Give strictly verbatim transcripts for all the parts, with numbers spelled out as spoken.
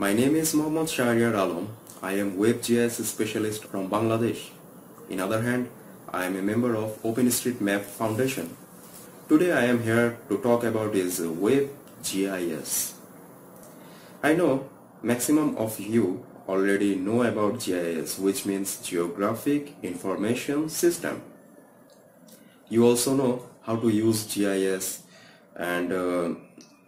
My name is Mohammad Shahriar Alam. I am WebGIS specialist from Bangladesh. In other hand, I am a member of OpenStreetMap Foundation. Today I am here to talk about is WebGIS. I know maximum of you already know about G I S, which means Geographic Information System. You also know how to use G I S and uh,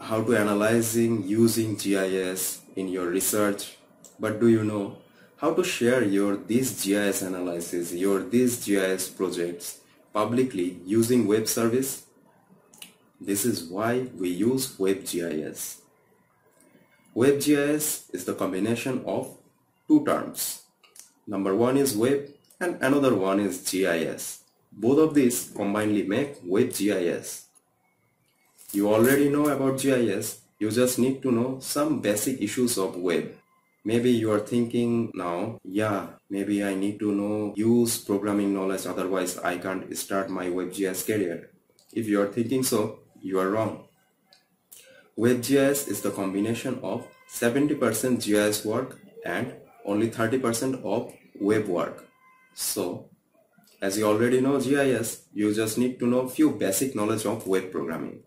how to analyzing using G I S in your research. But do you know how to share your these G I S analysis, your these G I S projects publicly using web service? This is why we use WebGIS. WebGIS is the combination of two terms. Number one is web and another one is G I S. Both of these combinedly make WebGIS. You already know about G I S, you just need to know some basic issues of web. Maybe you are thinking now, yeah, maybe I need to know, use programming knowledge, otherwise I can't start my WebGIS career. If you are thinking so, you are wrong. WebGIS is the combination of seventy percent G I S work and only thirty percent of web work. So, as you already know G I S, you just need to know few basic knowledge of web programming.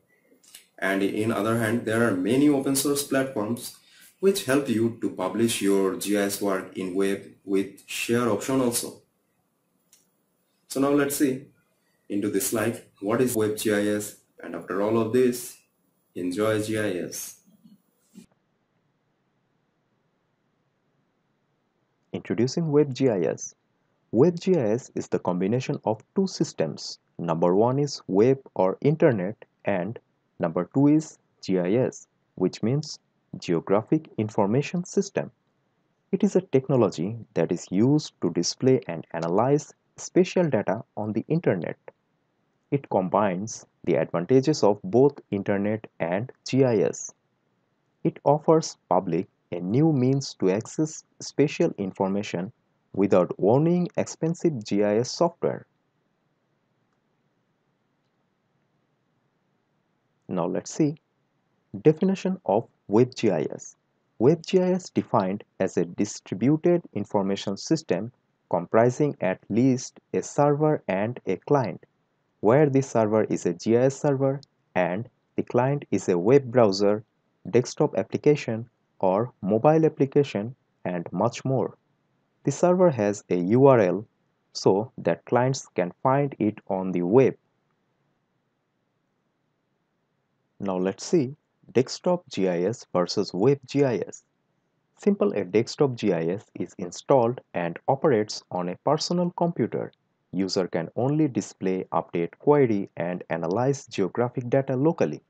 And in other hand, there are many open source platforms which help you to publish your G I S work in web with share option also. So now let's see into this slide what is WebGIS, and after all of this, enjoy G I S. Introducing WebGIS. WebGIS is the combination of two systems. Number one is web or internet and number two is G I S, which means Geographic Information System. It is a technology that is used to display and analyze spatial data on the internet. It combines the advantages of both internet and G I S. It offers public a new means to access spatial information without owning expensive G I S software. Now let's see definition of WebGIS. WebGIS defined as a distributed information system comprising at least a server and a client, where the server is a G I S server and the client is a web browser, desktop application or mobile application and much more. The server has a U R L so that clients can find it on the web. Now let's see desktop G I S versus web G I S. Simple, a desktop G I S is installed and operates on a personal computer. User can only display, update, query and analyze geographic data locally.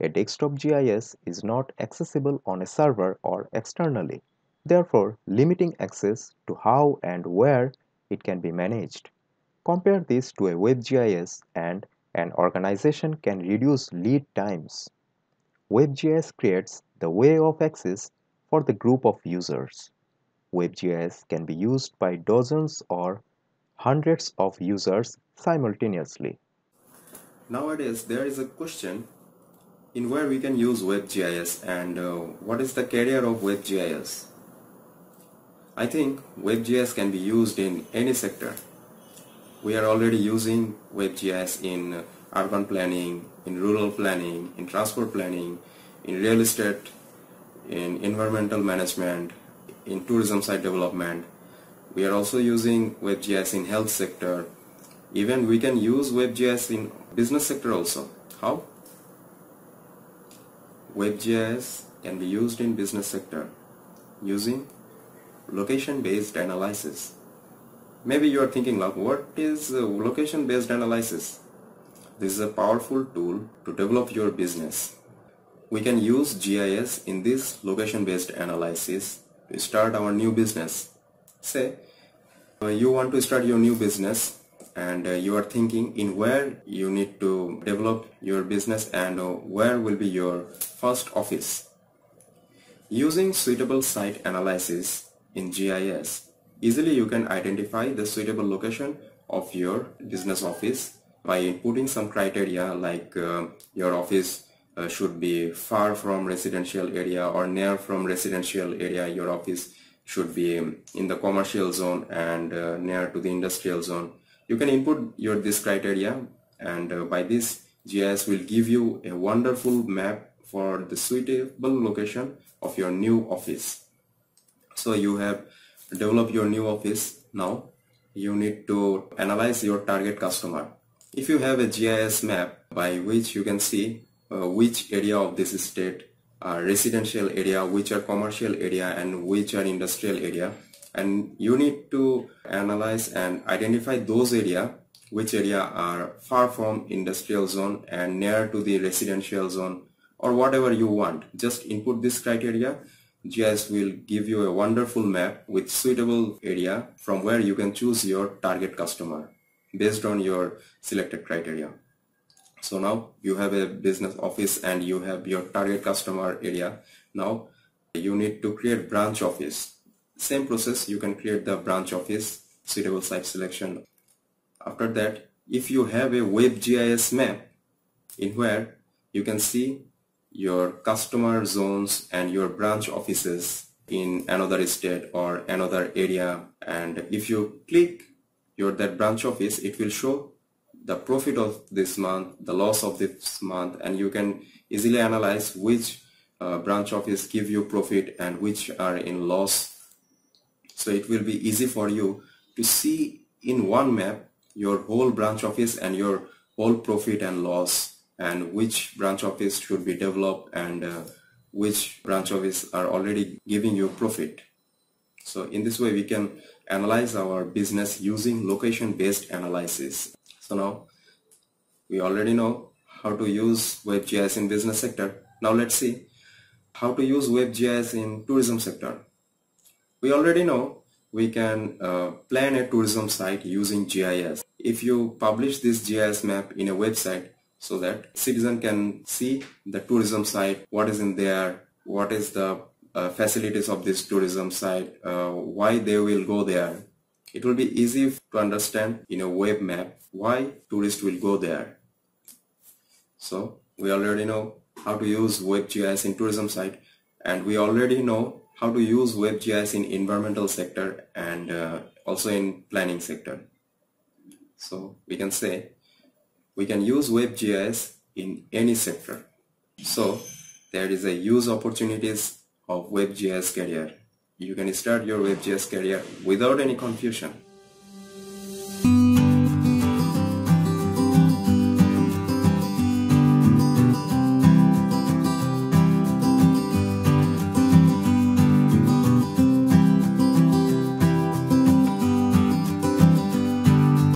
A desktop G I S is not accessible on a server or externally, therefore limiting access to how and where it can be managed. Compare this to a web G I S and an organization can reduce lead times. WebGIS creates the way of access for the group of users. WebGIS can be used by dozens or hundreds of users simultaneously. Nowadays, there is a question in where we can use WebGIS and uh, what is the career of WebGIS? I think WebGIS can be used in any sector. We are already using WebGIS in urban planning, in rural planning, in transport planning, in real estate, in environmental management, in tourism site development. We are also using WebGIS in health sector. Even we can use WebGIS in business sector also. How? WebGIS can be used in business sector using location-based analysis. Maybe you are thinking like, what is location-based analysis? This is a powerful tool to develop your business. We can use G I S in this location-based analysis to start our new business. Say, uh, you want to start your new business and uh, you are thinking in where you need to develop your business and uh, where will be your first office. Using suitable site analysis in G I S, easily you can identify the suitable location of your business office by inputting some criteria like uh, your office uh, should be far from residential area or near from residential area. Your office should be in the commercial zone and uh, near to the industrial zone. You can input your this criteria, and uh, by this G I S will give you a wonderful map for the suitable location of your new office. So you have developed your new office. Now you need to analyze your target customer. If you have a G I S map by which you can see uh, which area of this state are residential area, which are commercial area, and which are industrial area, and you need to analyze and identify those area which area are far from industrial zone and near to the residential zone, or whatever you want. Just input this criteria. G I S will give you a wonderful map with suitable area from where you can choose your target customer based on your selected criteria. So now you have a business office and you have your target customer area. Now you need to create branch office. Same process, you can create the branch office, suitable site selection. After that, if you have a web G I S map in where you can see your customer zones and your branch offices in another state or another area, and if you click your that branch office, it will show the profit of this month, the loss of this month, and you can easily analyze which uh, branch office give you profit and which are in loss. So it will be easy for you to see in one map your whole branch office and your whole profit and loss, and which branch office should be developed, and uh, which branch office are already giving you profit. So in this way we can analyze our business using location-based analysis. So now we already know how to use web G I S in business sector. Now let's see how to use web G I S in tourism sector. We already know we can uh, plan a tourism site using G I S. If you publish this G I S map in a website, so that citizen can see the tourism site, what is in there, what is the uh, facilities of this tourism site, uh, why they will go there. It will be easy to understand in a web map why tourists will go there. So we already know how to use web G I S in tourism site, and we already know how to use web G I S in environmental sector and uh, also in planning sector. So we can say we can use web G I S in any sector. So there is a use opportunities of web G I S career. You can start your web G I S career without any confusion.